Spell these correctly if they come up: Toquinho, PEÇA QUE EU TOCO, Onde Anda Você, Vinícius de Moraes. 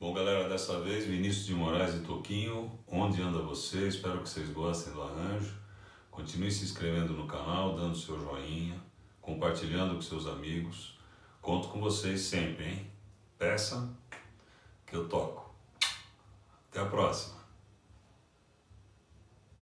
Bom, galera, dessa vez Vinícius de Moraes e Toquinho, Onde Anda Você? Espero que vocês gostem do arranjo. Continue se inscrevendo no canal, dando seu joinha, compartilhando com seus amigos. Conto com vocês sempre, hein? Peça que eu toco. Até a próxima.